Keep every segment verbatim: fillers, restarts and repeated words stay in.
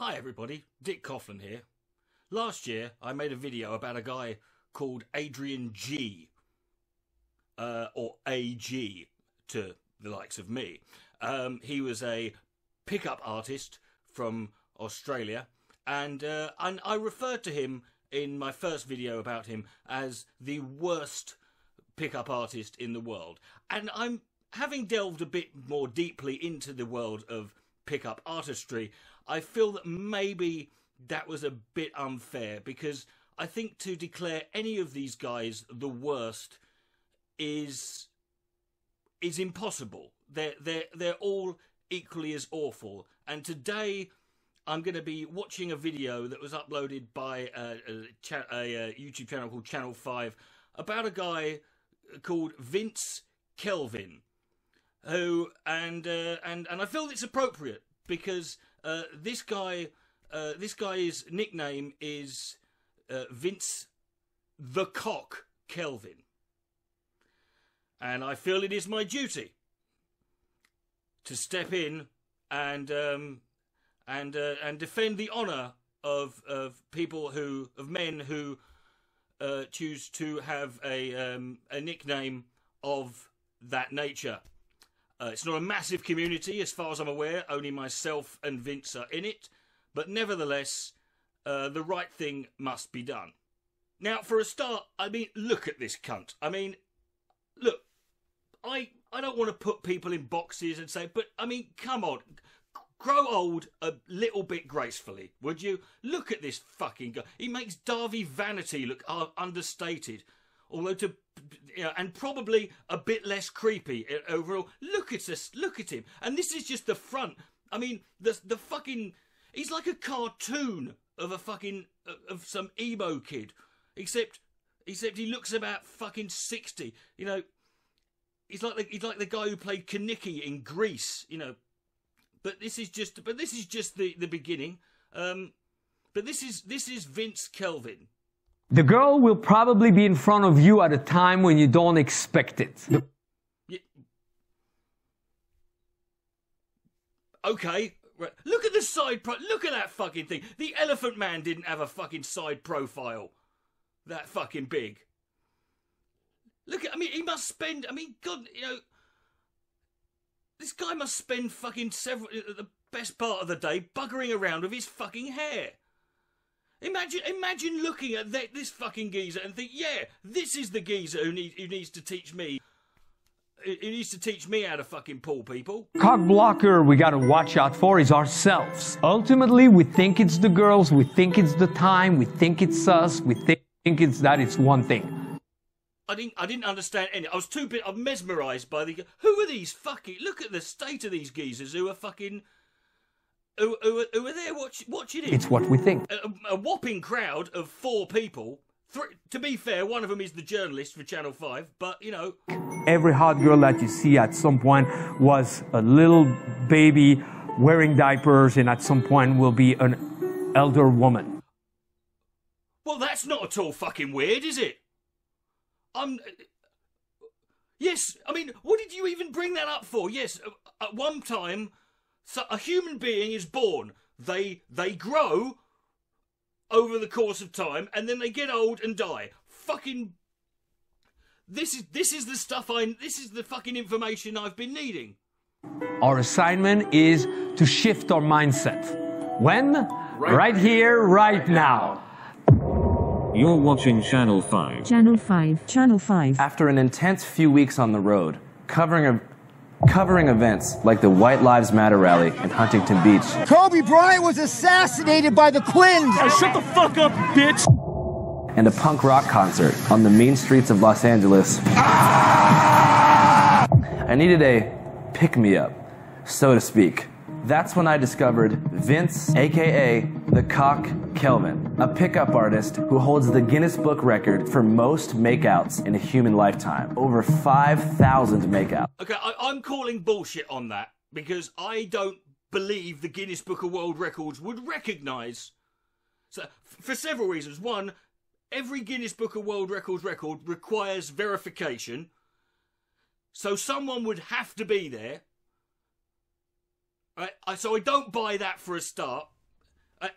Hi everybody, Dick Coughlin here. Last year I made a video about a guy called Adrian G, uh, or A G to the likes of me. Um, he was a pickup artist from Australia, and, uh, and I referred to him in my first video about him as the worst pickup artist in the world. And I'm having delved a bit more deeply into the world of pickup artistry, I feel that maybe that was a bit unfair, because I think to declare any of these guys the worst is is impossible. They're, they're, they're all equally as awful. And today I'm going to be watching a video that was uploaded by a, a, a YouTube channel called Channel five about a guy called Vince Kelvin. Who and uh, and and I feel it's appropriate because uh, this guy, uh, this guy's nickname is uh, Vince the Cock Kelvin, and I feel it is my duty to step in and um, and uh, and defend the honour of of people who of men who uh, choose to have a um, a nickname of that nature. Uh, it's not a massive community, as far as I'm aware. Only myself and Vince are in it. But nevertheless, uh, the right thing must be done. Now, for a start, I mean, look at this cunt. I mean, look, I, I don't want to put people in boxes and say, but, I mean, come on. Grow old a little bit gracefully, would you? Look at this fucking guy. He makes Darby Vanity look uh, understated. Although to, you know, and probably a bit less creepy overall. Look at this, look at him, and this is just the front. I mean, the the fucking, he's like a cartoon of a fucking of some emo kid, except except he looks about fucking sixty. You know, he's like the, he's like the guy who played Kaniki in Greece. You know, but this is just but this is just the the beginning. Um, but this is this is Vince Kelvin. The girl will probably be in front of you at a time when you don't expect it. Yeah. Okay, right. Look at the side pro- Look at that fucking thing. The Elephant Man didn't have a fucking side profile that fucking big. Look at, I mean, he must spend, I mean, God, you know, this guy must spend fucking several, the best part of the day buggering around with his fucking hair. Imagine, imagine looking at th this fucking geezer and think, yeah, this is the geezer who needs who needs to teach me, who needs to teach me how to fucking pull people. Cock blocker we gotta watch out for is ourselves. Ultimately, we think it's the girls, we think it's the time, we think it's us, we think think it's that. It's one thing. I didn't, I didn't understand any. I was too bit. I'm mesmerised by the. Who are these fucking? Look at the state of these geezers who are fucking. Who, who, who are there watch, watching it? It's what we think. A, a whopping crowd of four people. Three, to be fair, one of them is the journalist for Channel five, but, you know... Every hot girl that you see at some point was a little baby wearing diapers, and at some point will be an elder woman. Well, that's not at all fucking weird, is it? I'm... Yes, I mean, what did you even bring that up for? Yes, at one time... So a human being is born, they they grow over the course of time, and then they get old and die. Fucking this is this is the stuff I this is the fucking information I've been needing. Our assignment is to shift our mindset. When? Right, right here, right now. You're watching Channel five. Channel five. Channel five. After an intense few weeks on the road, covering a Covering events like the White Lives Matter rally in Huntington Beach. Kobe Bryant was assassinated by the Quins! Hey, shut the fuck up, bitch! And a punk rock concert on the mean streets of Los Angeles. Ah! I needed a pick-me-up, so to speak. That's when I discovered Vince, aka the Cock Kelvin, a pickup artist who holds the Guinness Book record for most makeouts in a human lifetime. Over five thousand makeouts. Okay, I, I'm calling bullshit on that, because I don't believe the Guinness Book of World Records would recognise. So, for several reasons. One, every Guinness Book of World Records record requires verification, so someone would have to be there. Right? I, so I don't buy that for a start.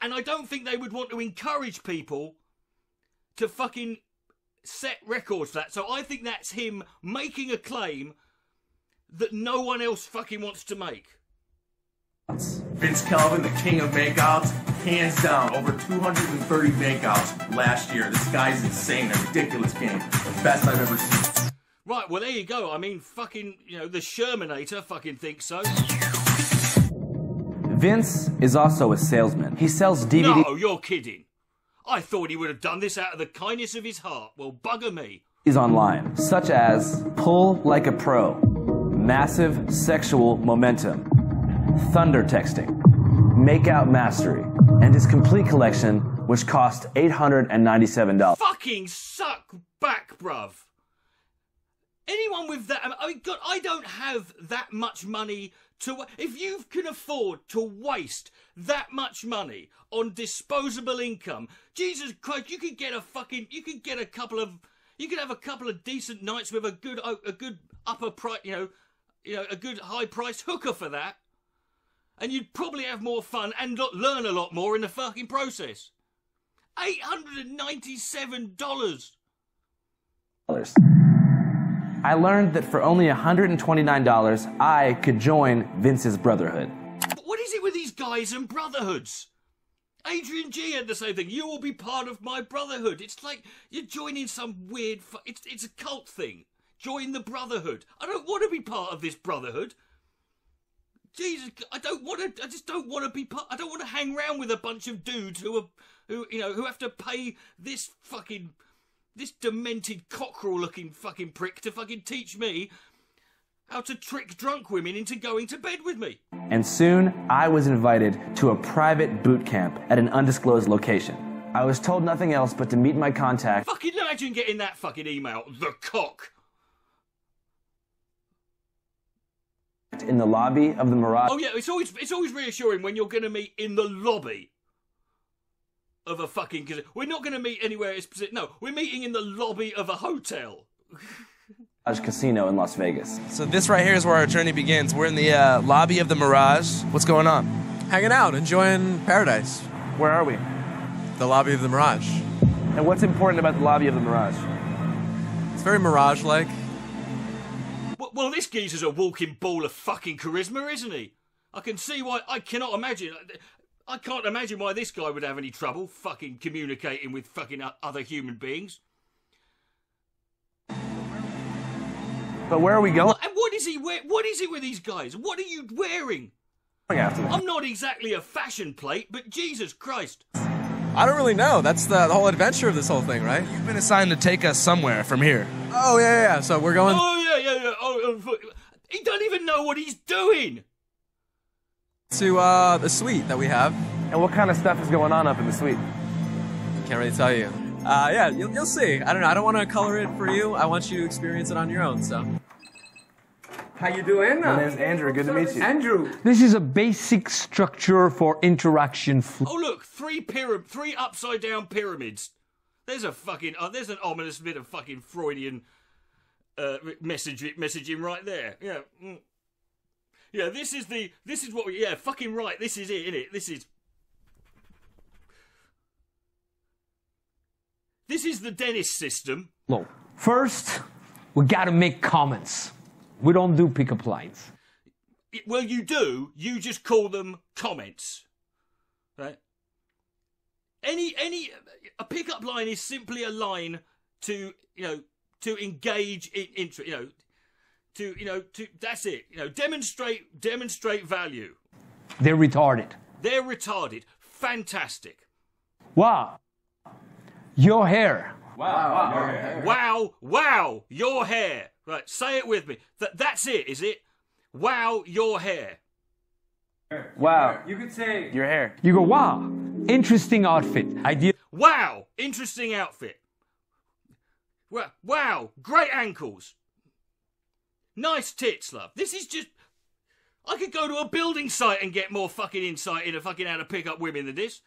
And I don't think they would want to encourage people to fucking set records for that. So I think that's him making a claim that no one else fucking wants to make. Vince Kelvin, the king of makeouts, hands down, over two hundred thirty makeouts last year. This guy's insane, a ridiculous game. The best I've ever seen. Right, well, there you go. I mean, fucking, you know, the Shermanator fucking thinks so. Vince is also a salesman. He sells D V Ds. No, you're kidding. I thought he would have done this out of the kindness of his heart. Well, bugger me. He's online, such as Pull Like a Pro, Massive Sexual Momentum, Thunder Texting, Makeout Mastery, and his complete collection, which cost eight hundred ninety-seven dollars. Fucking suck back, bruv. Anyone with that, I mean, God, I don't have that much money. To, if you can afford to waste that much money on disposable income, Jesus Christ, you could get a fucking, you could get a couple of, you could have a couple of decent nights with a good, a good upper price, you know, you know, a good high price hooker for that, and you'd probably have more fun and learn a lot more in the fucking process. Eight hundred and ninety-seven dollars. I learned that for only one hundred twenty-nine dollars, I could join Vince's brotherhood. What is it with these guys and brotherhoods? Adrian G had the same thing. You will be part of my brotherhood. It's like you're joining some weird... Fu it's, it's a cult thing. Join the brotherhood. I don't want to be part of this brotherhood. Jesus, I don't want to... I just don't want to be part... I don't want to hang around with a bunch of dudes who are... Who, you know, who have to pay this fucking... this demented cockerel-looking fucking prick to fucking teach me how to trick drunk women into going to bed with me. And soon, I was invited to a private boot camp at an undisclosed location. I was told nothing else but to meet my contact. Fucking imagine getting that fucking email, the cock. In the lobby of the Mirage. Oh yeah, it's always, it's always reassuring when you're going to meet in the lobby of a fucking... We're not going to meet anywhere specific. No, we're meeting in the lobby of a hotel. Mirage Casino in Las Vegas. So this right here is where our journey begins. We're in the uh, lobby of the Mirage. What's going on? Hanging out, enjoying paradise. Where are we? The lobby of the Mirage. And what's important about the lobby of the Mirage? It's very Mirage-like. Well, well, this geezer's a walking ball of fucking charisma, isn't he? I can see why... I cannot imagine... I can't imagine why this guy would have any trouble fucking communicating with fucking other human beings. But where are we going? And what is he? What is it with these guys? What are you wearing? I'm not exactly a fashion plate, but Jesus Christ. I don't really know. That's the, the whole adventure of this whole thing, right? You've been assigned to take us somewhere from here. Oh, yeah, yeah, yeah. So we're going... Oh, yeah, yeah, yeah. Oh, he don't even know what he's doing. To uh, the suite that we have. And what kind of stuff is going on up in the suite? Can't really tell you. Uh, yeah, you'll, you'll see. I don't know. I don't want to color it for you. I want you to experience it on your own. So. How you doing? My name's Andrew. Good to meet you. Andrew. This is a basic structure for interaction. Oh look, three pyramid, three upside down pyramids. There's a fucking. Uh, there's an ominous bit of fucking Freudian uh, message messaging right there. Yeah. Mm. Yeah, this is the, this is what we, yeah, fucking right, this is it, innit? This is... This is the Dennis system. Look, first, we gotta make comments. We don't do pick-up lines. It, well, you do, you just call them comments. Right? Any, any, a pick-up line is simply a line to, you know, to engage in interest, you know, To, you know, to, that's it. You know, demonstrate, demonstrate value. They're retarded. They're retarded. Fantastic. Wow. Your hair. Wow. Wow. Your hair. Wow. Wow. Your hair. Right. Say it with me. Th that's it, is it? Wow. Your hair. Wow. You could say your hair. You go, wow. Interesting outfit. Idea. Wow. Interesting outfit. Wow. Wow. Great ankles. Nice tits, love. This is just... I could go to a building site and get more fucking insight into fucking how to pick up women than this.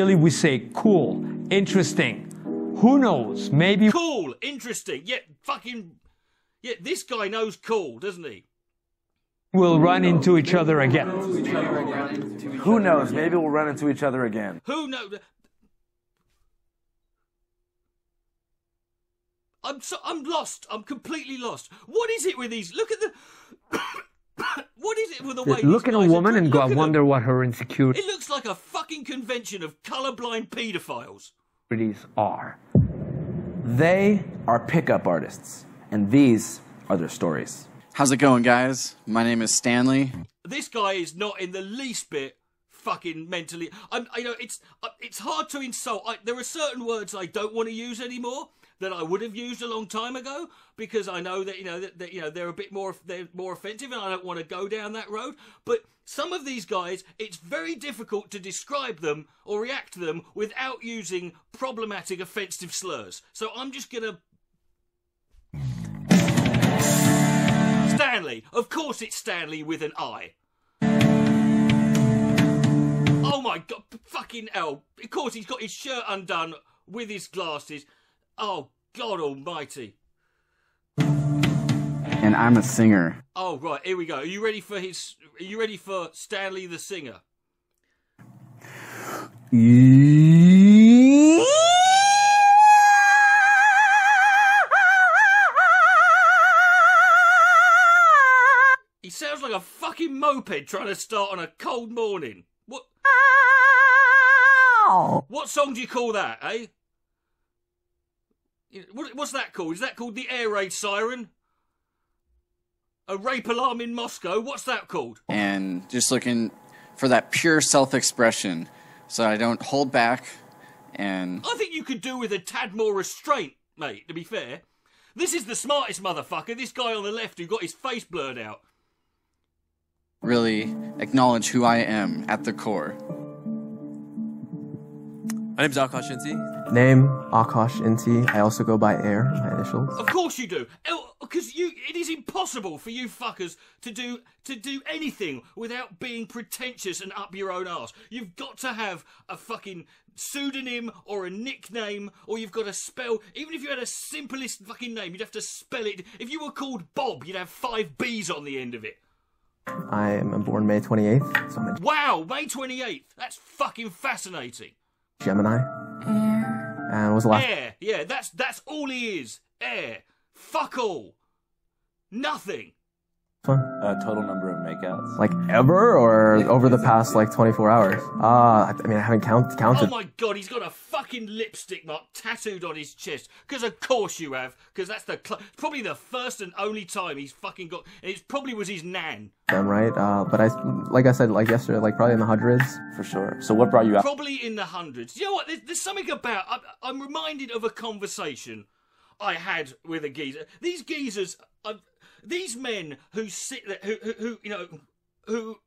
Really, we say cool, interesting. Who knows, maybe... Cool, interesting, yet fucking... Yet this guy knows cool, doesn't he? will run into each other again. Who knows? Maybe we'll run into each other again. Who knows? I'm so, I'm lost. I'm completely lost. What is it with these? Look at the. What is it with the way? Look at a woman and go, I wonder what her insecurity. It looks like a fucking convention of colorblind pedophiles. Are. They are pickup artists, and these are their stories. How's it going, guys? My name is Stanley. This guy is not in the least bit fucking mentally. I'm, you know, it's it's hard to insult. I, there are certain words I don't want to use anymore that I would have used a long time ago because I know that you know that, that you know they're a bit more they're more offensive, and I don't want to go down that road. But some of these guys, it's very difficult to describe them or react to them without using problematic, offensive slurs. So I'm just gonna. Stanley. Of course, it's Stanley with an I. Oh my God! Fucking hell! Of course, he's got his shirt undone with his glasses. Oh, God almighty. And I'm a singer. Oh, right, here we go. Are you ready for his... Are you ready for Stanley the singer? He sounds like a fucking moped trying to start on a cold morning. What... Ow. What song do you call that, eh? What's that called? Is that called the air raid siren? A rape alarm in Moscow? What's that called? And just looking for that pure self-expression, so I don't hold back and... I think you could do with a tad more restraint, mate, to be fair. This is the smartest motherfucker, this guy on the left who got his face blurred out. Really acknowledge who I am at the core. My name's Akash N T. Name, Akash N T. I also go by Air, my initials. Of course you do. Because you, it is impossible for you fuckers to do to do anything without being pretentious and up your own arse. You've got to have a fucking pseudonym or a nickname, or you've got to spell... Even if you had a simplest fucking name, you'd have to spell it. If you were called Bob, you'd have five B's on the end of it. I am born May twenty-eighth. So I'm a... Wow, May twenty-eighth. That's fucking fascinating. Gemini. Air. And was the last Air. Yeah, that's that's all he is. Air. Fuck all. Nothing. Fun. Uh, total number of makeouts. Like ever or yeah, over the past it? like twenty-four hours? Ah, uh, I mean I haven't count counted. Oh my God, he's got a fucking lipstick mark tattooed on his chest. Because of course you have. Because that's the cl probably the first and only time he's fucking got. And it probably was his nan. Damn right. Uh, but I, like I said, like yesterday, like probably in the hundreds for sure. So what brought you out? Probably in the hundreds. You know what? There's, there's something about. I'm, I'm reminded of a conversation I had with a geezer. These geezers. I've, These men who sit there, who, who, who, you know, who,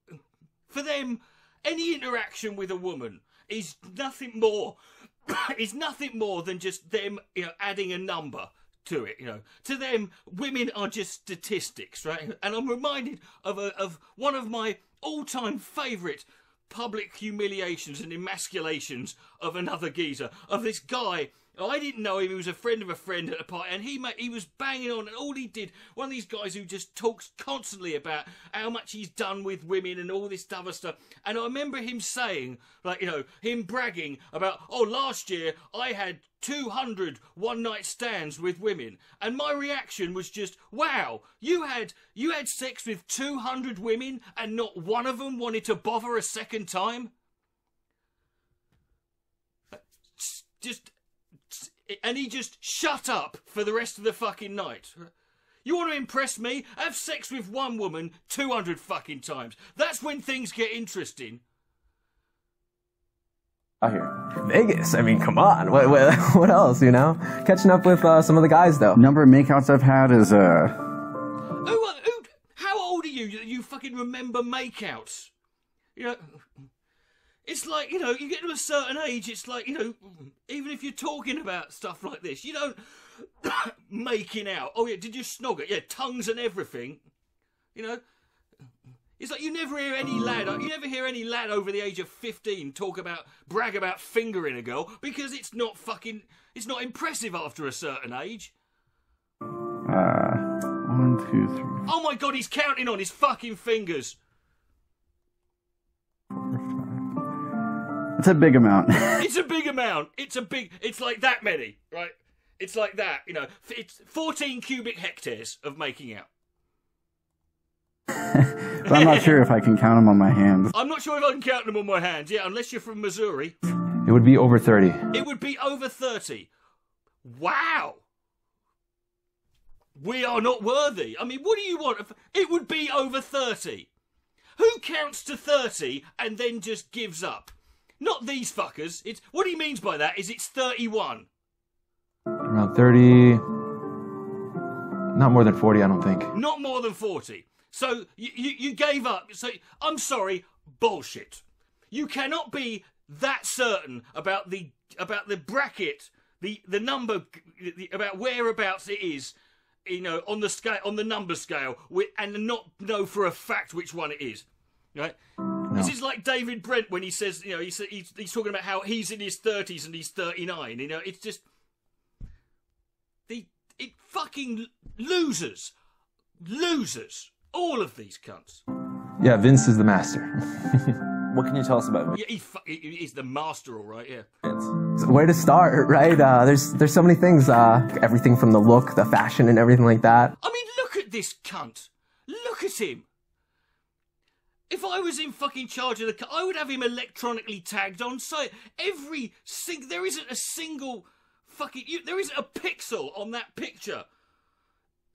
for them, any interaction with a woman is nothing more, is nothing more than just them, you know, adding a number to it, you know. To them, women are just statistics, right? And I'm reminded of a, of one of my all-time favourite public humiliations and emasculations of another geezer, of this guy. I didn't know him, he was a friend of a friend at a party, and he he was banging on, and all he did, one of these guys who just talks constantly about how much he's done with women and all this other stuff, and I remember him saying, like, you know, him bragging about, oh, last year I had two hundred one-night stands with women, and my reaction was just, wow, you had, you had sex with two hundred women, and not one of them wanted to bother a second time? Just... And he just shut up for the rest of the fucking night. You want to impress me? Have sex with one woman two hundred fucking times. That's when things get interesting. Out here. Vegas, I mean, come on. What, what, what else, you know? Catching up with uh, some of the guys, though. Number of makeouts I've had is, uh... Who, who, how old are you that you fucking remember makeouts? You know... It's like, you know, you get to a certain age, it's like, you know, even if you're talking about stuff like this, you don't make it out. Oh, yeah, did you snog it? Yeah, tongues and everything. You know, it's like you never hear any lad, you never hear any lad over the age of fifteen talk about, brag about fingering a girl because it's not fucking, it's not impressive after a certain age. Uh, One, two, three. Oh my god, he's counting on his fucking fingers. Four, five. It's a big amount. It's a big amount. It's a big. It's like that many, right? It's like that, you know. It's fourteen cubic hectares of making out. But I'm not sure if I can count them on my hands. I'm not sure if I can count them on my hands. Yeah, unless you're from Missouri. It would be over thirty. It would be over thirty. Wow. We are not worthy. I mean, what do you want? It would be over thirty. Who counts to thirty and then just gives up? Not these fuckers. It's what he means by that is it's thirty-one. Around thirty. Not more than forty, I don't think. Not more than forty. So you, you, you gave up. So I'm sorry, bullshit. You cannot be that certain about the about the bracket, the the number, the, about whereabouts it is, you know, on the scale, on the number scale, and not know for a fact which one it is, right? No. This is like David Brent when he says, you know, he's, he's he's talking about how he's in his thirties and he's thirty-nine. You know, it's just the it fucking losers, losers, all of these cunts. Yeah, Vince is the master. What can you tell us about Vince? Yeah, he fu he's the master, all right, yeah. It's where to start, right? Uh, there's there's so many things, uh, everything from the look, the fashion, and everything like that. I mean, look at this cunt. Look at him. If I was in fucking charge of the cunt, I would have him electronically tagged on site. Every sing there isn't a single fucking... You, there isn't a pixel on that picture.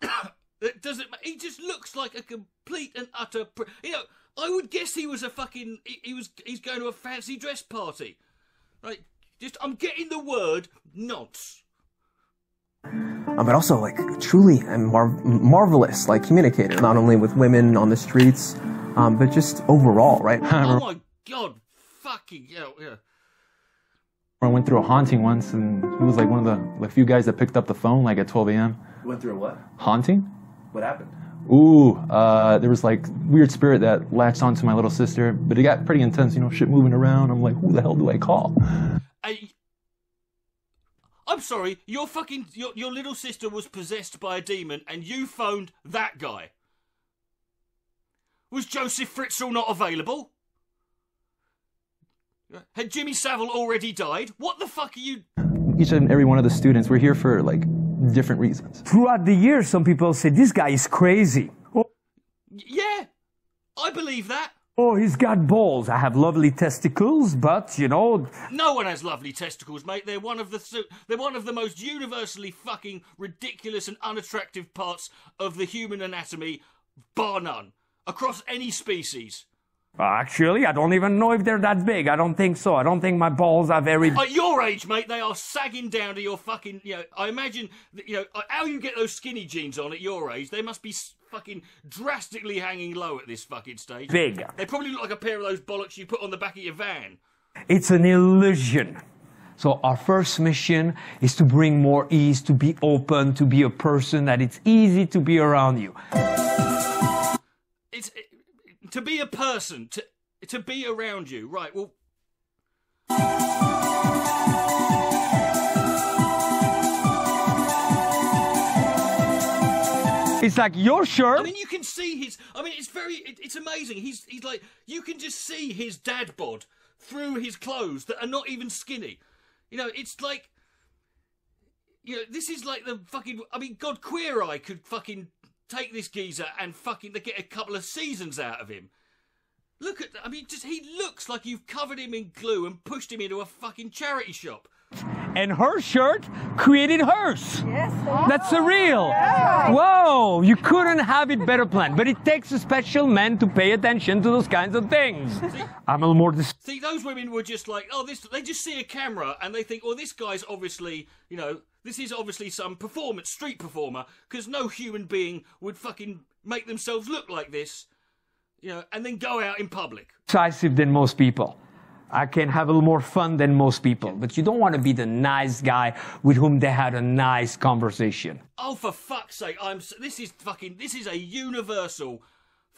That doesn't... He just looks like a complete and utter... Pr you know... I would guess he was a fucking... He, he was. He's going to a fancy dress party. Right? Just, I'm getting the word nonce. Um, but also, like, truly a mar marvelous, like, communicator. Not only with women on the streets, um, but just overall, right? Oh my god, fucking hell, yeah. I went through a haunting once, and he was, like, one of the like, few guys that picked up the phone, like, at twelve A M Went through a what? Haunting. What happened? Ooh, uh, there was like weird spirit that latched onto my little sister, but it got pretty intense, you know, shit moving around. I'm like, who the hell do I call? I, I'm sorry, your fucking, your, your little sister was possessed by a demon and you phoned that guy. Was Joseph Fritzl not available? Had Jimmy Savile already died? What the fuck are you? Each and every one of the students, we're here for like, different reasons. Throughout the years, some people say, this guy is crazy. Oh. Yeah, I believe that. Oh, he's got balls. I have lovely testicles, but, you know... No one has lovely testicles, mate. They're one of the, they're one of the most universally fucking ridiculous and unattractive parts of the human anatomy, bar none, across any species. Actually, I don't even know if they're that big. I don't think so. I don't think my balls are very... At your age, mate, they are sagging down to your fucking... You know, I imagine, you know, how you get those skinny jeans on at your age, they must be fucking drastically hanging low at this fucking stage. Big. They probably look like a pair of those bollocks you put on the back of your van. It's an illusion. So our first mission is to bring more ease, to be open, to be a person that it's easy to be around you. It's... It, To be a person, to to be around you, right? Well, it's like your shirt. I mean, you can see his. I mean, it's very. It, it's amazing. He's he's like you can just see his dad bod through his clothes that are not even skinny. You know, it's like. You know, this is like the fucking. I mean, God, Queer Eye could fucking. Take this geezer and fucking they get a couple of seasons out of him. Look at, I mean, just he looks like you've covered him in glue and pushed him into a fucking charity shop. And her shirt created hers. Yes. Wow. That's surreal. Yeah. Whoa, you couldn't have it better planned. But it takes a special man to pay attention to those kinds of things. See, I'm a little more... See, those women were just like, oh, this. They just see a camera and they think, well, this guy's obviously, you know, this is obviously some performance, street performer, because no human being would fucking make themselves look like this, you know, and then go out in public. Decisive than most people. I can have a little more fun than most people, but you don't want to be the nice guy with whom they had a nice conversation. Oh, for fuck's sake, I'm... This is fucking... This is a universal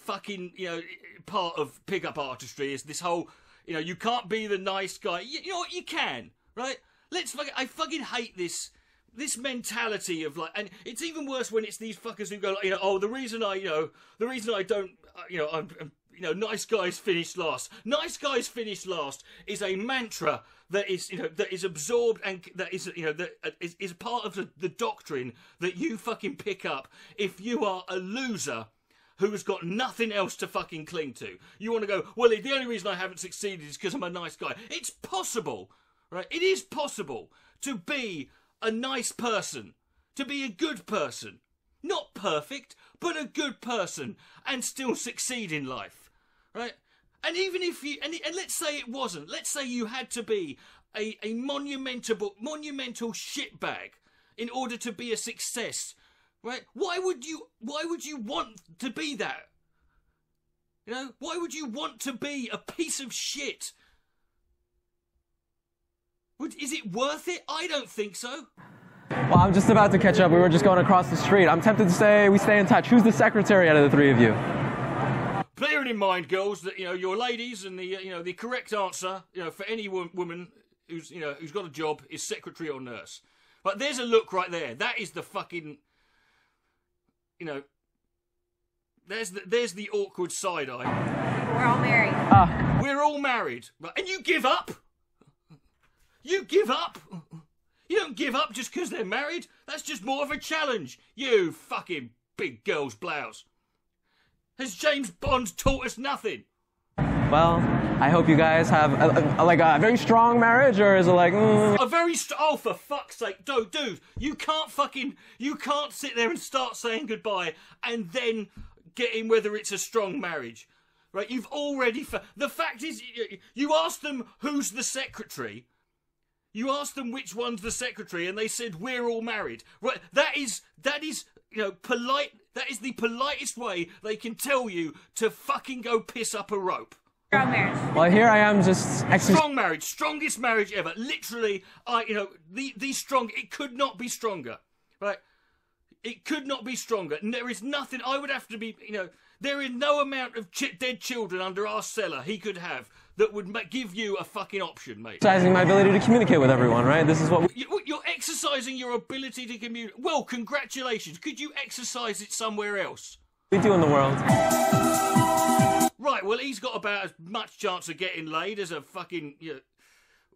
fucking, you know, part of pickup artistry is this whole, you know, you can't be the nice guy. You, you know what? You can, right? Let's fucking... I fucking hate this... this mentality of like, and it's even worse when it's these fuckers who go, like, you know, oh, the reason I, you know, the reason I don't, uh, you know, I'm, I'm, you know, nice guys finish last. Nice guys finish last is a mantra that is, you know, that is absorbed and that is, you know, that is, is part of the, the doctrine that you fucking pick up if you are a loser who has got nothing else to fucking cling to. You want to go, well, the only reason I haven't succeeded is because I'm a nice guy. It's possible, right? It is possible to be a nice person, to be a good person, not perfect, but a good person, and still succeed in life, right? And even if you, and, and let's say it wasn't, let's say you had to be a, a monumental, monumental shitbag in order to be a success, right? Why would you, why would you want to be that? You know, why would you want to be a piece of shit? Would, is it worth it? I don't think so. Well, I'm just about to catch up. We were just going across the street. I'm tempted to say we stay in touch. Who's the secretary out of the three of you? Bearing in mind, girls, that, you know, your ladies, and the, you know, the correct answer, you know, for any wo woman who's, you know, who's got a job is secretary or nurse. But there's a look right there. That is the fucking, you know, there's the, there's the awkward side eye. We're all married. Uh. We're all married. And you give up? You give up? You don't give up just because they're married. That's just more of a challenge. You fucking big girl's blouse. Has James Bond taught us nothing? Well, I hope you guys have a, a, a, like a very strong marriage, or is it like mm. a very st oh for fuck's sake, dude, dude, you can't fucking you can't sit there and start saying goodbye and then get in whether it's a strong marriage, right? You've already fa the fact is you asked them who's the secretary. You asked them which one's the secretary, and they said we're all married. Right? That is that is you know polite. That is the politest way they can tell you to fucking go piss up a rope. Strong marriage. Well, here I am just strong marriage, strongest marriage ever. Literally, I you know the the strong. It could not be stronger, right? It could not be stronger. And there is nothing I would have to be. You know, there is no amount of ch dead children under our cellar he could have that would ma give you a fucking option, mate. Exercising my ability to communicate with everyone, right? This is what... We you, you're exercising your ability to communicate. Well, congratulations. Could you exercise it somewhere else? We do in the world. Right, well, he's got about as much chance of getting laid as a fucking... You know,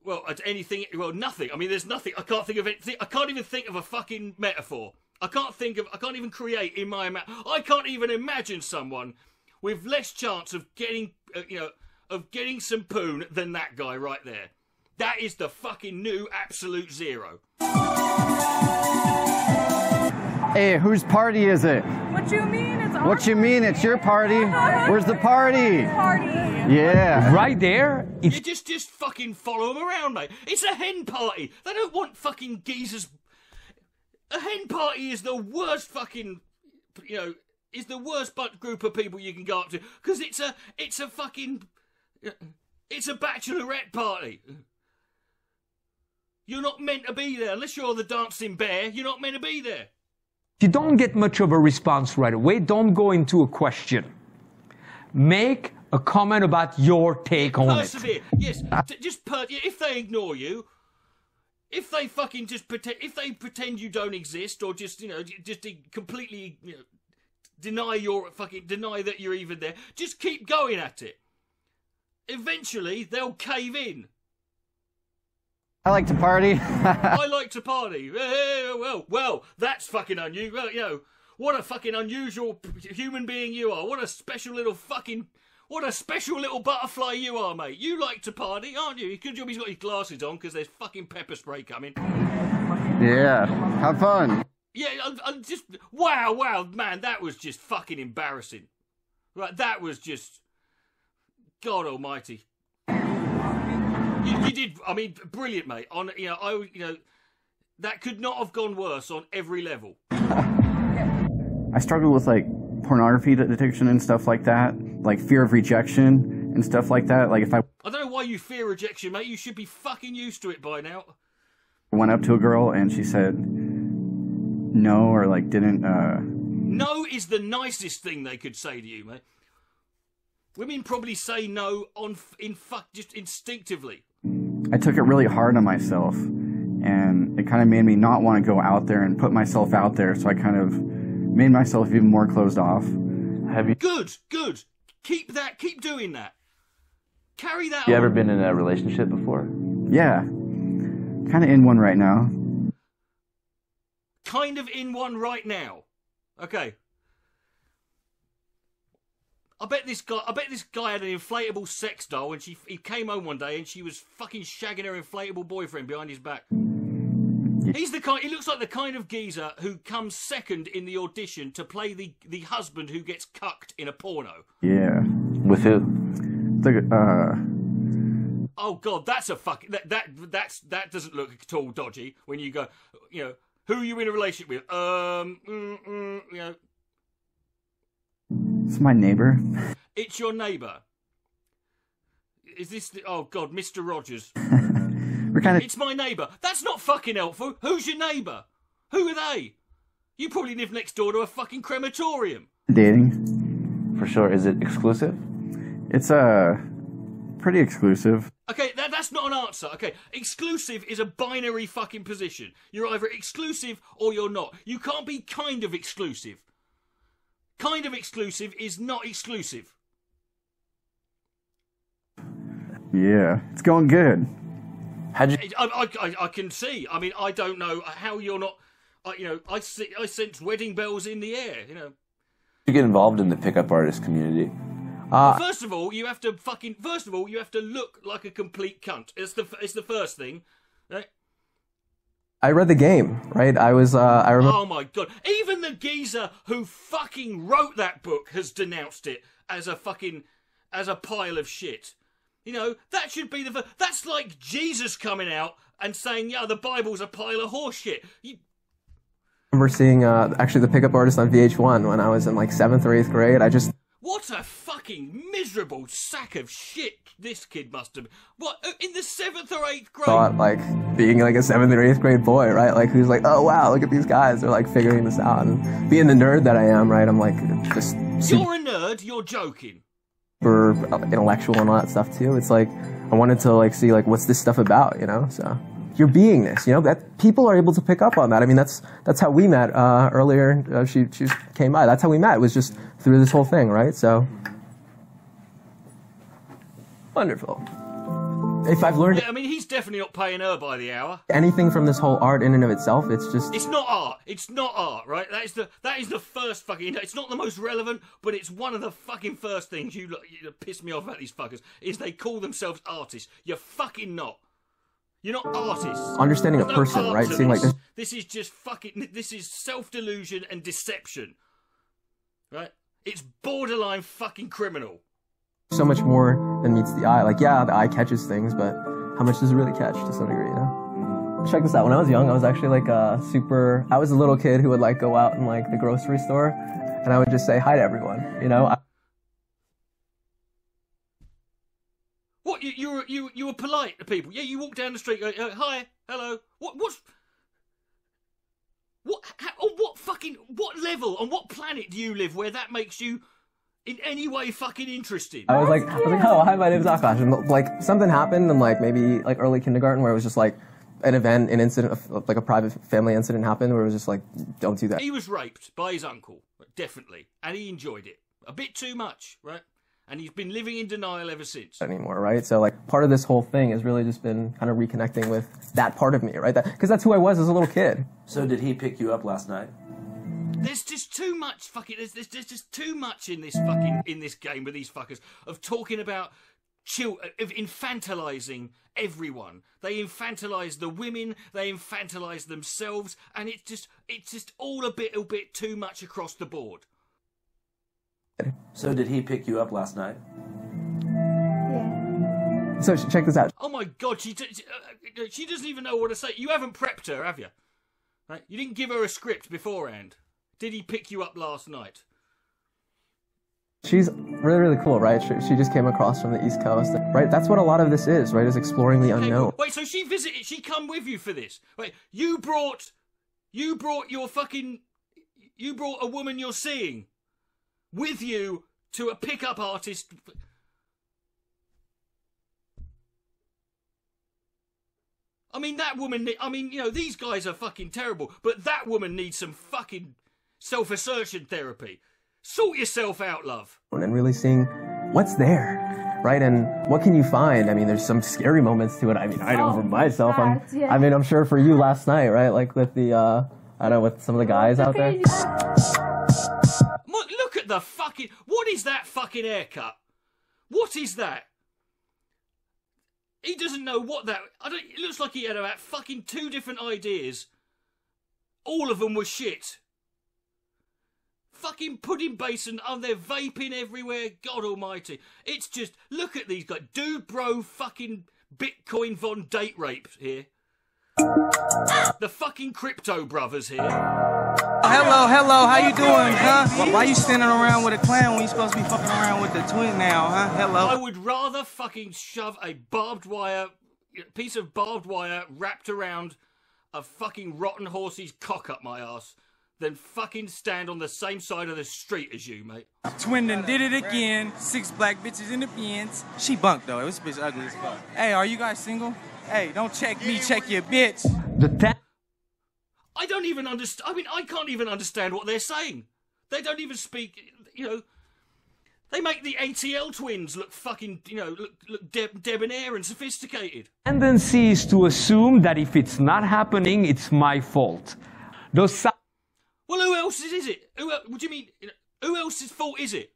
well, anything... Well, nothing. I mean, there's nothing. I can't think of anything. I can't even think of a fucking metaphor. I can't think of... I can't even create in my... I can't even imagine someone with less chance of getting, uh, you know... of getting some poon than that guy right there. That is the fucking new absolute zero. Hey, whose party is it? What you mean? It's our What you mean? It's your party. Where's the party? Party. Yeah. Right there. It's you just just fucking follow them around, mate. It's a hen party. They don't want fucking geezers. A hen party is the worst fucking, you know, is the worst but group of people you can go up to, because it's a it's a fucking It's a bachelorette party. You're not meant to be there. Unless you're the dancing bear, you're not meant to be there. If you don't get much of a response right away, don't go into a question. Make a comment about your take on Persevere. it. Yes, just per if they ignore you, if they fucking just pretend, if they pretend you don't exist, or just, you know, just completely, you know, deny your fucking deny that you're even there, just keep going at it. Eventually, they'll cave in. I like to party. I like to party. Well, well, that's fucking unusual. You know, what a fucking unusual human being you are. What a special little fucking, what a special little butterfly you are, mate. You like to party, aren't you? Good job he's got his glasses on, because there's fucking pepper spray coming. Yeah, have fun. Yeah, I'm, I'm just, wow, wow, man, that was just fucking embarrassing. Right, that was just... God Almighty! You, you did. I mean, brilliant, mate. On you know, I you know, that could not have gone worse on every level. I struggle with like pornography addiction and stuff like that, like fear of rejection and stuff like that. Like if I, I don't know why you fear rejection, mate. You should be fucking used to it by now. I went up to a girl and she said no, or like didn't. Uh... No is the nicest thing they could say to you, mate. Women probably say no on in fuck just instinctively. I took it really hard on myself, and it kind of made me not want to go out there and put myself out there, so I kind of made myself even more closed off. Have you Good, good. Keep that, keep doing that. Carry that on. You ever been in a relationship before? Yeah. Kind of in one right now. Kind of in one right now. Okay. I bet this guy. I bet this guy had an inflatable sex doll, and she he came home one day, and she was fucking shagging her inflatable boyfriend behind his back. He's the kind. He looks like the kind of geezer who comes second in the audition to play the the husband who gets cucked in a porno. Yeah, with who? Uh... Oh God, that's a fucking that that that's that doesn't look at all dodgy when you go. You know, who are you in a relationship with? Um, mm, mm, you know. It's my neighbor. It's your neighbor. Is this the, oh God, Mister Rogers. We're kind of... It's my neighbor. That's not fucking helpful. Who's your neighbor? Who are they? You probably live next door to a fucking crematorium. Dating. For sure. Is it exclusive? It's, uh, pretty exclusive. Okay, that, that's not an answer. Okay, exclusive is a binary fucking position. You're either exclusive or you're not. You can't be kind of exclusive. Kind of exclusive is not exclusive. Yeah, it's going good. How'd you... I, I, I can see. I mean, I don't know how you're not. I, you know, I see. I sense wedding bells in the air. You know. You get involved in the pickup artist community. Uh, well, first of all, you have to fucking. First of all, you have to look like a complete cunt. It's the. It's the first thing. Right? I read the game, right? I was, uh, I remember... Oh my God. Even the geezer who fucking wrote that book has denounced it as a fucking, as a pile of shit. You know, that should be the... That's like Jesus coming out and saying, yeah, the Bible's a pile of horse shit. You... I remember seeing, uh, actually the pickup artist on V H one when I was in, like, seventh or eighth grade. I just... What a fucking miserable sack of shit this kid must have been. What, in the seventh or eighth grade? Thought, like, being like a seventh or eighth grade boy, right? Like, who's like, oh wow, look at these guys. They're like figuring this out. And being the nerd that I am, right? I'm like, just... You're a nerd, you're joking. For intellectual and all that stuff too. It's like, I wanted to like see like, what's this stuff about, you know? So, your beingness, you know? That people are able to pick up on that. I mean, that's that's how we met uh, earlier. Uh, she, she came by. That's how we met. It was just through this whole thing, right? So... Wonderful. If I've learned... Yeah, I mean, he's definitely not paying her by the hour. Anything from this whole art in and of itself, it's just... It's not art. It's not art, right? That is the that is the first fucking... It's not the most relevant, but it's one of the fucking first things you, you piss me off about these fuckers, is they call themselves artists. You're fucking not. You're not artists. Understanding There's a person, no right? Seeing like this. This is just fucking... This is self-delusion and deception. Right? It's borderline fucking criminal. So much more than meets the eye. Like, yeah, the eye catches things, but how much does it really catch to some degree, you know? Check this out. When I was young, I was actually like a super... I was a little kid who would like go out in like the grocery store, and I would just say hi to everyone, you know? I... What? You, you, were, you, you were polite to people? Yeah, you walk down the street, uh, hi, hello. What? What's... What? How, on what fucking... What level, on what planet do you live where that makes you... in any way fucking interesting? I was like, I was like, oh, hi, my name's Akash. And like, something happened in like maybe like early kindergarten where it was just like an event, an incident, like a private family incident happened where it was just like, don't do that. He was raped by his uncle, definitely. And he enjoyed it. A bit too much, right? And he's been living in denial ever since. Anymore, right? So like part of this whole thing has really just been kind of reconnecting with that part of me, right? That, because that's who I was as a little kid. So did he pick you up last night? There's just too much fucking. There's, there's, there's just too much in this fucking in this game with these fuckers of talking about chill, of infantilizing everyone. They infantilize the women. They infantilize themselves, and it's just it's just all a bit a bit too much across the board. So did he pick you up last night? Yeah. So check this out. Oh my God, she she doesn't even know what to say. You haven't prepped her, have you? Right? You didn't give her a script beforehand. Did he pick you up last night? She's really, really cool, right? She, she just came across from the East Coast, right? That's what a lot of this is, right? Is exploring the okay, unknown. Wait, so she visited? She come with you for this? Wait, you brought, you brought your fucking, you brought a woman you're seeing with you to a pickup artist. I I mean, that woman, I mean, you know, these guys are fucking terrible, but that woman needs some fucking self-assertion therapy. Sort yourself out, love. And really seeing what's there, right? And what can you find? I mean, there's some scary moments to it. I mean, I know for myself, I'm, yeah. I mean, I'm sure for you last night, right? Like with the, uh, I don't know, with some of the guys out there. Look at the fucking, what is that fucking haircut? What is that? He doesn't know what that... I don't, it looks like he had about fucking two different ideas. All of them were shit. Fucking pudding basin. Oh, they're vaping everywhere. God almighty. It's just... Look at these guys. Dude bro fucking Bitcoin Von Date Rape here. The fucking crypto brothers here. Hello, hello. How you doing, huh? Why you standing around with a clown when you supposed to be fucking around with the twin now, huh? Hello. I would rather fucking shove a barbed wire... piece of barbed wire wrapped around a fucking rotten horse's cock up my ass then fucking stand on the same side of the street as you, mate. Twin done did it again. Six black bitches in the pins. She bunked, though. It was a bitch ugly as fuck. Hey, are you guys single? Hey, don't check me, check your bitch. I don't even understand. I mean, I can't even understand what they're saying. They don't even speak, you know. They make the A T L twins look fucking, you know, look, look deb debonair and sophisticated. Tendency is to assume that if it's not happening, it's my fault. Those... Well, who else is it? Who else, what do you mean? Who else's fault is it?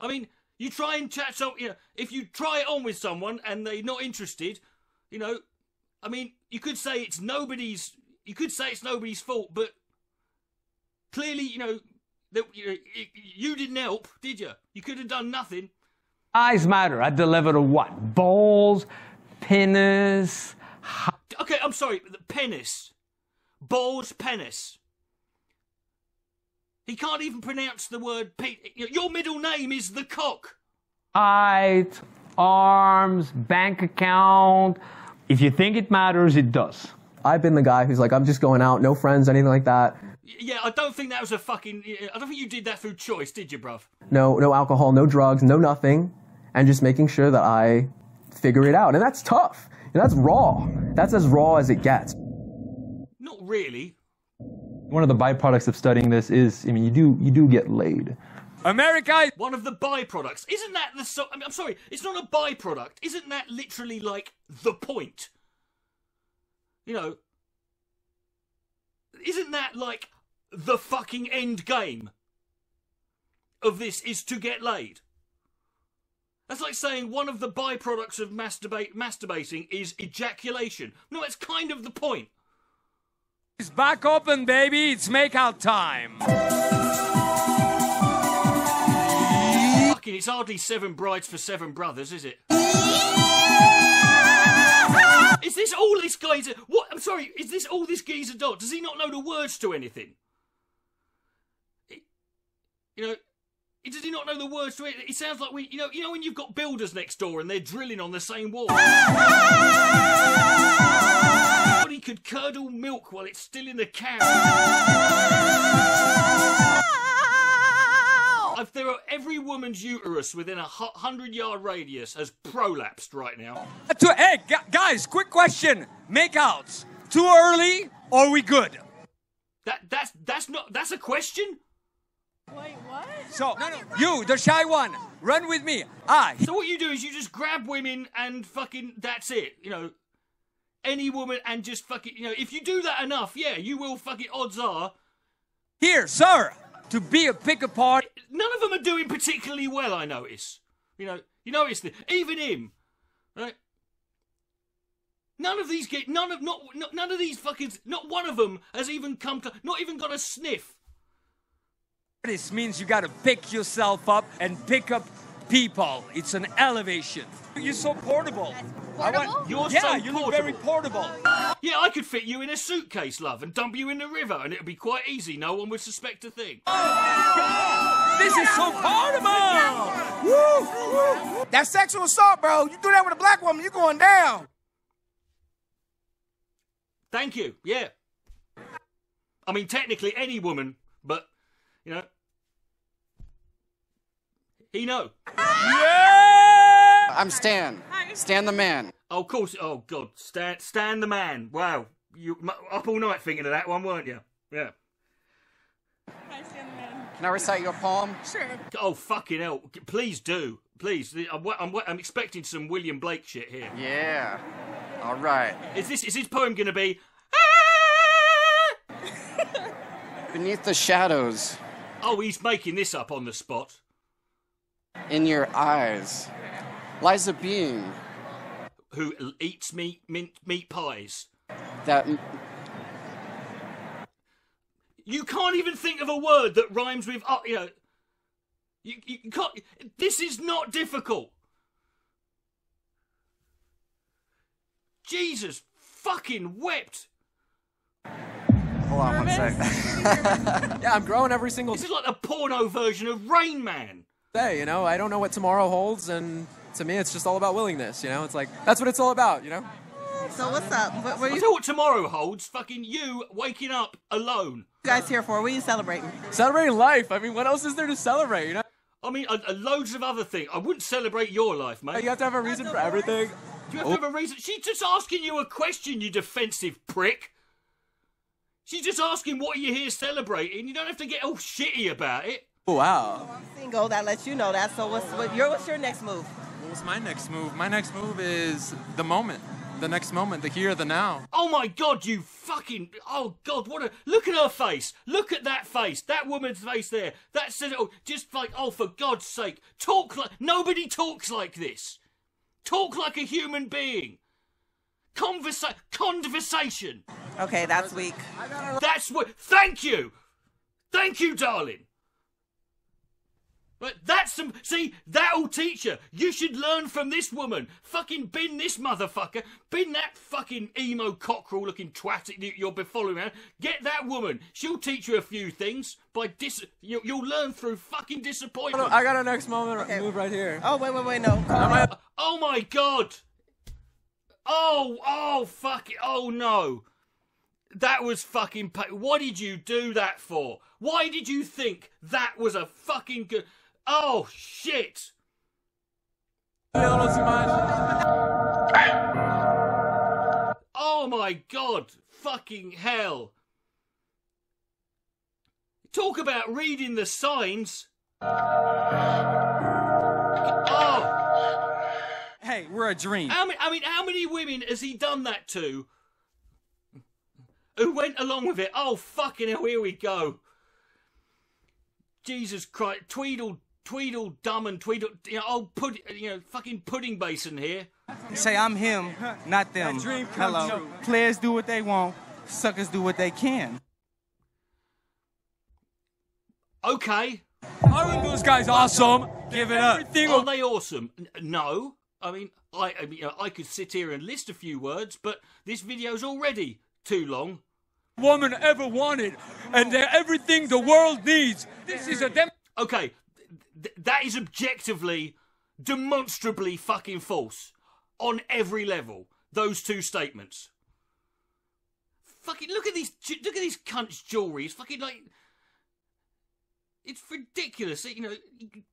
I mean, you try and chat so you know, if you try it on with someone and they're not interested, you know, I mean, you could say it's nobody's. You could say it's nobody's fault, but clearly, you know, that you, you didn't help, did you? You could have done nothing. Eyes matter. I deliver what? Balls, penis. Okay, I'm sorry. The penis, balls, penis. He can't even pronounce the word Pete. Your middle name is the cock. Eyes, arms, bank account. If you think it matters, it does. I've been the guy who's like, I'm just going out, no friends, anything like that. Yeah, I don't think that was a fucking... I don't think you did that through choice, did you, bruv? No, no alcohol, no drugs, no nothing. And just making sure that I figure it out. And that's tough. And that's raw. That's as raw as it gets. Not really. One of the byproducts of studying this is, I mean, you do you do get laid. America! One of the byproducts. Isn't that the... So I mean, I'm sorry, it's not a byproduct. Isn't that literally, like, the point? You know... Isn't that, like, the fucking end game of this is to get laid? That's like saying one of the byproducts of masturbate masturbating is ejaculation. No, that's kind of the point. It's back open, baby. It's make-out time. Fucking, it's hardly seven brides for seven brothers, is it? Is this all this geezer... What? I'm sorry, is this all this geezer does? Does he not know the words to anything? It, you know, it, does he not know the words to it? It sounds like we... You know, you know when you've got builders next door and they're drilling on the same wall? He could curdle milk while it's still in the cow. If there are every woman's uterus within a hundred-yard radius has prolapsed right now. Hey, guys, quick question: makeouts too early, or are we good? That that's that's not that's a question. Wait, what? So no, no, you, the shy one, run with me. I. So what you do is you just grab women and fucking that's it. You know. Any woman and just fucking, you know, if you do that enough, yeah, you will fucking, odds are. Here, sir, to be a pick apart. None of them are doing particularly well, I notice. You know, you notice that, even him, right? None of these get, none of, not, not, none of these fucking, not one of them has even come to, not even got a sniff. This means you gotta pick yourself up and pick up people. It's an elevation. You're so portable. I want, you're yeah, so you portable. Look very portable. Yeah, I could fit you in a suitcase, love, and dump you in the river, and it'd be quite easy. No one would suspect a thing. Oh, my God! This is so portable! Woo! Woo! That's sexual assault, bro. You do that with a black woman, you're going down. Thank you, yeah. I mean, technically any woman, but, you know... He know. Yeah! I'm Stan. Stan the man. Oh, of course. Oh, God. Stan, Stan the Man. Wow. You up all night thinking of that one, weren't you? Yeah. Hi, Stan the Man. Can I recite your poem? Sure. Oh, fucking hell. Please do. Please. I'm, I'm, I'm expecting some William Blake shit here. Yeah. All right. Is this is his poem going to be... Beneath the shadows. Oh, he's making this up on the spot. In your eyes lies a being who eats meat, mint, meat pies. That you can't even think of a word that rhymes with. Uh, you know, you, you can't. This is not difficult. Jesus fucking wept. Hold on one sec. Yeah, I'm growing every single. This is like the porno version of Rain Man. Hey, you know, I don't know what tomorrow holds, and to me, it's just all about willingness. You know, it's like that's what it's all about. You know. So what's up? What, what you... I know what tomorrow holds. Fucking you waking up alone. What are you guys here for? What are you celebrating? Celebrating life. I mean, what else is there to celebrate? You know. I mean, uh, loads of other things. I wouldn't celebrate your life, mate. You have to have a reason for everything. You have oh. to have a reason. She's just asking you a question, you defensive prick. She's just asking what are you here celebrating. You don't have to get all shitty about it. Oh, wow. So I'm single. That lets you know that. So what's what your what's your next move? What's my next move? My next move is the moment. The next moment, the here, the now. Oh my God, you fucking... Oh God, what a... Look at her face. Look at that face. That woman's face there. That says it all. Just like, oh, for God's sake. Talk like... Nobody talks like this. Talk like a human being. Conversa... Conversation. Okay, that's weak. That's what... Thank you. Thank you, darling. But that's some... See, that'll teach you. You should learn from this woman. Fucking bin this motherfucker. Bin that fucking emo cockerel looking twat that you're following around. Get that woman. She'll teach you a few things by dis... You, you'll learn through fucking disappointment. I got a next moment okay. move right here. Oh, wait, wait, wait, no. Uh, I... Oh, my God. Oh, oh, fuck it. Oh, no. That was fucking... What did you do that for? Why did you think that was a fucking good... Oh, shit! A little too much. Oh my God! Fucking hell! Talk about reading the signs! Oh! Hey, we're a dream. How many, I mean, how many women has he done that to? Who went along with it? Oh, fucking hell, here we go. Jesus Christ, Tweedle... Tweedledum and Tweedle, you know, old pud, you know, fucking pudding basin here. Say I'm him, not them. Dream come Hello. True. Players do what they want, suckers do what they can. Okay. I think this guy's awesome. Give it up. Are they awesome? No. I mean, I, I, mean, you know, I could sit here and list a few words, but this video's already too long. Woman ever wanted, and they're everything the world needs. This is a dem. Okay. Th that is objectively, demonstrably fucking false. On every level, those two statements. Fucking look at these, look at these cunt's jewelry. It's fucking like, it's ridiculous. You know,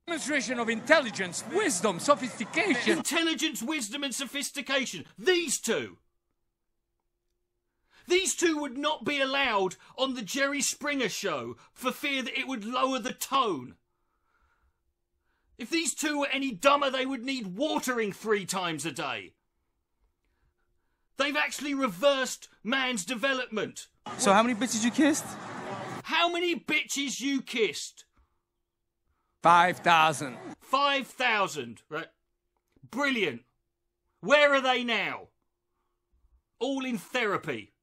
demonstration of intelligence, wisdom, sophistication. Intelligence, wisdom, and sophistication. These two. These two would not be allowed on the Jerry Springer show for fear that it would lower the tone. If these two were any dumber, they would need watering three times a day. They've actually reversed man's development. So how many bitches you kissed? How many bitches you kissed? five thousand. five thousand, right? Brilliant. Where are they now? All in therapy.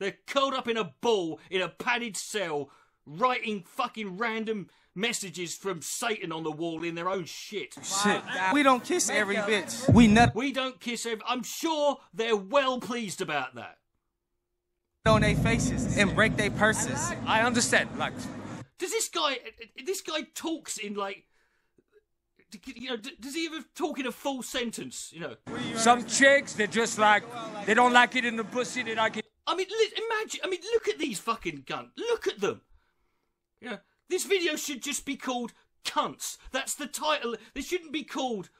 They're curled up in a ball in a padded cell, writing fucking random... messages from Satan on the wall in their own shit. Shit. We don't kiss every bitch. We nut. We don't kiss every... I'm sure they're well pleased about that. On their faces and break their purses. I understand. Like, does this guy... This guy talks in like... You know, does he ever talk in a full sentence? You know. Some chicks, they're just like... They don't like it in the pussy. They like it... I mean, imagine... I mean, look at these fucking guns. Look at them. You know. This video should just be called Cunts. That's the title. This shouldn't be called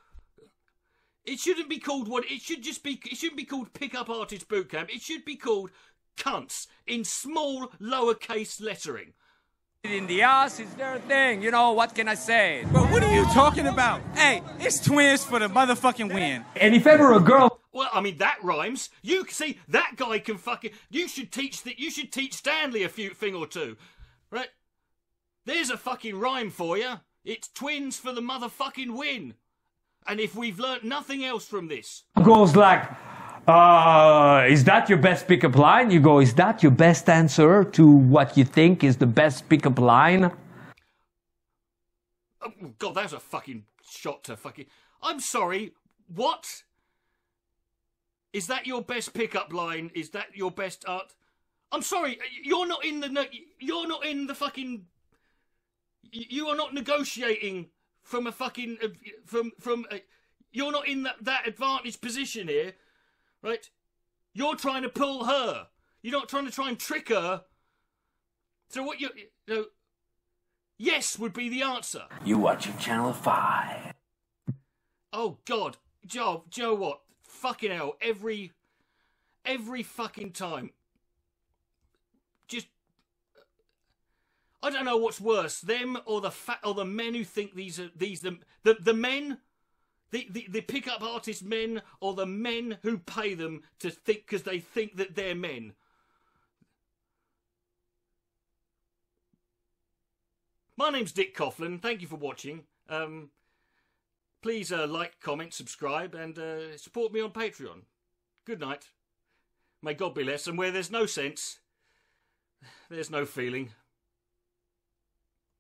It shouldn't be called what it should just be. It shouldn't be called Pickup Artist Bootcamp. It should be called Cunts in small lowercase lettering. In the ass is their thing, you know, what can I say? But what are you talking about? Hey, it's twins for the motherfucking win. And if ever a girl... Well, I mean, that rhymes. You see, that guy can fucking... You should teach that. You should teach Stanley a few thing or two. Right? There's a fucking rhyme for you. It's twins for the motherfucking win. And if we've learnt nothing else from this... Goes like, uh, is that your best pickup line? You go, is that your best answer to what you think is the best pickup line? Oh, God, that was a fucking shot to fucking... I'm sorry, what? Is that your best pickup line? Is that your best art? I'm sorry, you're not in the... You're not in the fucking... You are not negotiating... From a fucking, from, from, a, you're not in that, that advantaged position here, right? You're trying to pull her. You're not trying to try and trick her. So what you, you know, yes would be the answer. You're watching Channel five. Oh, God. Joe, Joe, what? Fucking hell. Every, every fucking time. Just. I don't know what's worse, them or the fat or the men who think these are these the the, the men, the, the the pickup artist men, or the men who pay them to think because they think that they're men. My name's Dick Coughlin. Thank you for watching. Um, please uh, like, comment, subscribe, and uh, support me on Patreon. Good night. May God be less, and where there's no sense, there's no feeling.